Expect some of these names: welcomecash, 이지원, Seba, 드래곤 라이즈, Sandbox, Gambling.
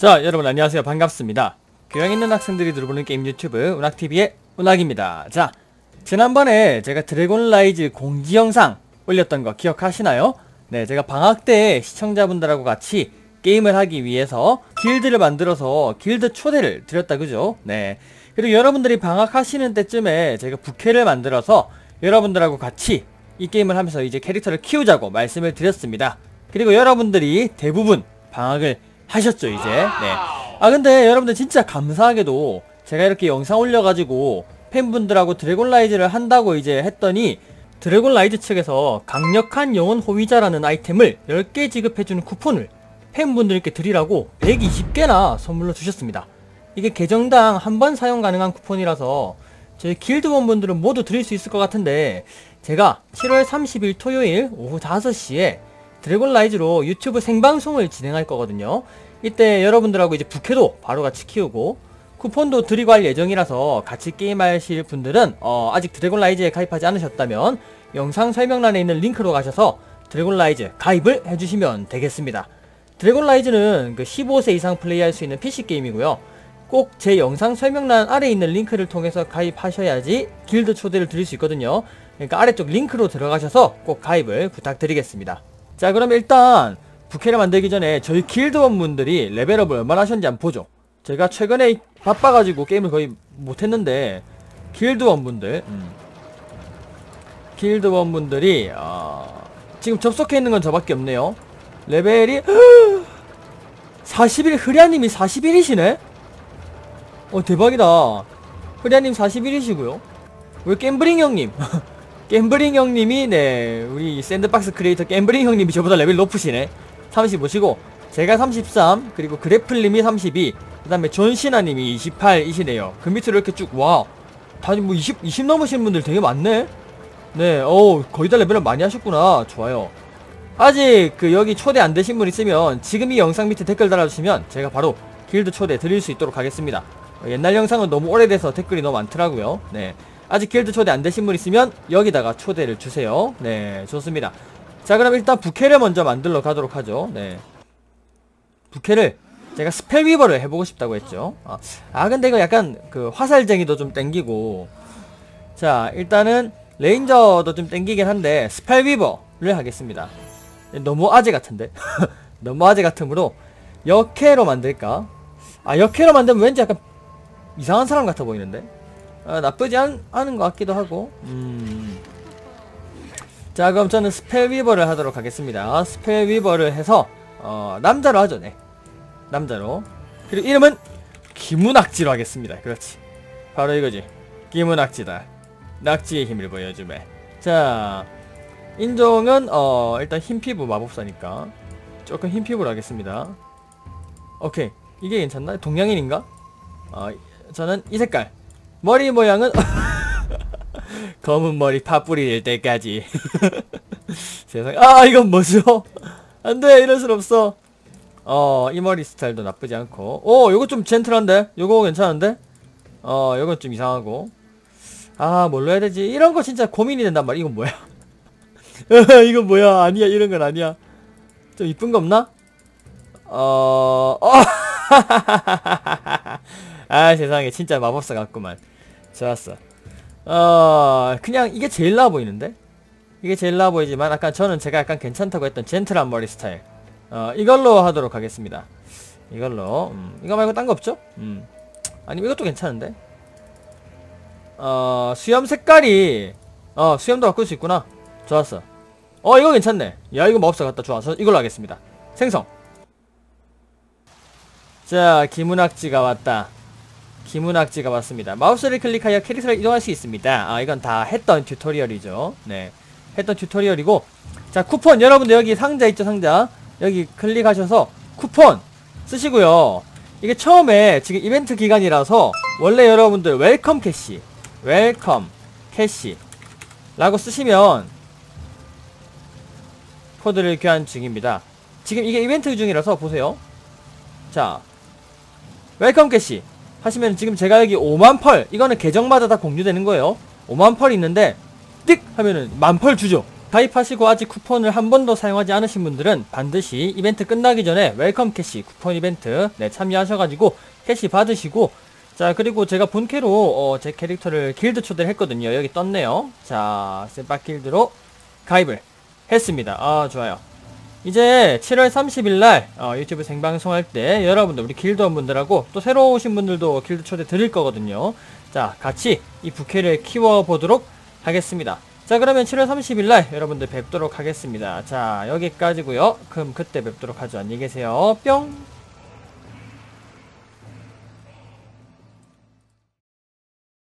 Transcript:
자, 여러분 안녕하세요. 반갑습니다. 교양 있는 학생들이 들어보는 게임 유튜브 운학TV의 운학입니다. 자, 지난번에 제가 드래곤 라이즈 공지 영상 올렸던 거 기억하시나요? 네, 제가 방학 때 시청자분들하고 같이 게임을 하기 위해서 길드를 만들어서 길드 초대를 드렸다, 그죠? 네, 그리고 여러분들이 방학하시는 때쯤에 제가 부캐를 만들어서 여러분들하고 같이 이 게임을 하면서 이제 캐릭터를 키우자고 말씀을 드렸습니다. 그리고 여러분들이 대부분 방학을 하셨죠, 이제. 네. 아, 근데 여러분들 진짜 감사하게도 제가 이렇게 영상 올려가지고 팬분들하고 드래곤 라이즈를 한다고 이제 했더니 드래곤 라이즈 측에서 강력한 영혼 호위자라는 아이템을 10개 지급해주는 쿠폰을 팬분들께 드리라고 120개나 선물로 주셨습니다. 이게 계정당 한 번 사용 가능한 쿠폰이라서 저희 길드원분들은 모두 드릴 수 있을 것 같은데, 제가 7월 30일 토요일 오후 5시에 드래곤 라이즈로 유튜브 생방송을 진행할 거거든요. 이때 여러분들하고 이제 부캐도 바로 같이 키우고 쿠폰도 드리고 할 예정이라서 같이 게임하실 분들은 아직 드래곤 라이즈에 가입하지 않으셨다면 영상 설명란에 있는 링크로 가셔서 드래곤 라이즈 가입을 해주시면 되겠습니다. 드래곤 라이즈는 그 15세 이상 플레이할 수 있는 PC 게임이고요. 꼭 제 영상 설명란 아래에 있는 링크를 통해서 가입하셔야지 길드 초대를 드릴 수 있거든요. 그러니까 아래쪽 링크로 들어가셔서 꼭 가입을 부탁드리겠습니다. 자, 그럼 일단 부캐를 만들기 전에 저희 길드원분들이 레벨업을 얼마나 하셨는지 한번 보죠. 제가 최근에 바빠가지고 게임을 거의 못했는데 길드원분들 길드원분들이 지금 접속해 있는 건 저밖에 없네요. 레벨이 41, 흐랴님이 41이시네? 대박이다. 흐랴님 41이시고요. 우리 갬블링 형님 갬블링 형님이, 네, 우리 샌드박스 크리에이터 갬블링 형님이 저보다 레벨 높으시네. 35시고 제가 33, 그리고 그래플님이 32, 그 다음에 존시나님이 28이시네요 그 밑으로 이렇게 쭉. 와, 다들 뭐 20 넘으신 분들 되게 많네. 네, 거의 다 레벨을 많이 하셨구나. 좋아요. 아직 그 여기 초대 안 되신 분 있으면 지금 이 영상 밑에 댓글 달아주시면 제가 바로 길드 초대 드릴 수 있도록 하겠습니다. 옛날 영상은 너무 오래돼서 댓글이 너무 많더라고요. 네, 아직 길드 초대 안 되신 분 있으면 여기다가 초대를 주세요. 네, 좋습니다. 자, 그럼 일단 부캐를 먼저 만들러 가도록 하죠. 네, 부캐를 제가 스펠위버를 해보고 싶다고 했죠. 근데 이거 약간 그 화살쟁이도 좀 땡기고, 자, 일단은 레인저도 좀 땡기긴 한데 스펠위버를 하겠습니다. 너무 아재 같은데 너무 아재 같으므로 역캐로 만들까? 역캐로 만들면 왠지 약간 이상한 사람 같아 보이는데, 나쁘지 않은 것 같기도 하고. 자, 그럼 저는 스펠위버를 하도록 하겠습니다. 스펠위버를 해서 남자로 하죠. 네, 남자로. 그리고 이름은 김우낙지로 하겠습니다. 그렇지, 바로 이거지. 김우낙지다. 낙지의 힘을 보여 줌에. 자, 인종은 일단 흰피부 마법사니까 조금 흰피부로 하겠습니다. 오케이, 이게 괜찮나? 동양인인가? 저는 이 색깔. 머리 모양은 검은 머리 파뿌리 될 때까지. 세상에, 이건 뭐죠? 안돼, 이럴 순 없어. 이 머리 스타일도 나쁘지 않고. 요거 좀 젠틀한데? 요거 괜찮은데? 요건 좀 이상하고. 뭘로 해야 되지? 이런 거 진짜 고민이 된단 말이야. 이건 뭐야? 이건 뭐야? 아니야, 이런 건 아니야. 좀 이쁜 거 없나? 세상에, 진짜 마법사 같구만. 좋았어. 그냥 이게 제일 나아 보이는데? 이게 제일 나아 보이지만, 아까 저는 제가 약간 괜찮다고 했던 젠틀한 머리 스타일, 이걸로 하도록 하겠습니다. 이걸로. 이거 말고 딴 거 없죠? 아니면 이것도 괜찮은데? 수염 색깔이, 수염도 바꿀 수 있구나. 좋았어. 이거 괜찮네. 야, 이거 마법사 같다. 좋아서 이걸로 하겠습니다. 생성. 자, 김은학지가 왔다. 김은학지가 왔습니다. 마우스를 클릭하여 캐릭터를 이동할 수 있습니다. 이건 다 했던 튜토리얼이죠. 네, 했던 튜토리얼이고. 자, 쿠폰 여러분들 여기 상자 있죠, 상자. 여기 클릭하셔서 쿠폰 쓰시고요. 이게 처음에 지금 이벤트 기간이라서 원래 여러분들 웰컴 캐시, 웰컴 캐시 라고 쓰시면 코드를 교환 중입니다. 지금 이게 이벤트 중이라서 보세요. 자, 웰컴 캐시 하시면 지금 제가 여기 5만 펄, 이거는 계정마다 다 공유되는 거예요. 5만 펄 있는데 띡 하면은 1만 펄 주죠. 가입하시고 아직 쿠폰을 한 번도 사용하지 않으신 분들은 반드시 이벤트 끝나기 전에 웰컴 캐시 쿠폰 이벤트 참여하셔가지고 캐시 받으시고, 자 그리고 제가 본캐로 제 캐릭터를 길드 초대를 했거든요. 여기 떴네요. 자 세바 길드로 가입을 했습니다. 아 좋아요. 이제 7월 30일날 유튜브 생방송할 때 여러분들, 우리 길드원분들하고 또 새로 오신 분들도 길드 초대 드릴 거거든요. 자 같이 이 부캐를 키워보도록 하겠습니다. 자 그러면 7월 30일날 여러분들 뵙도록 하겠습니다. 자 여기까지고요. 그럼 그때 뵙도록 하죠. 안녕히 계세요. 뿅.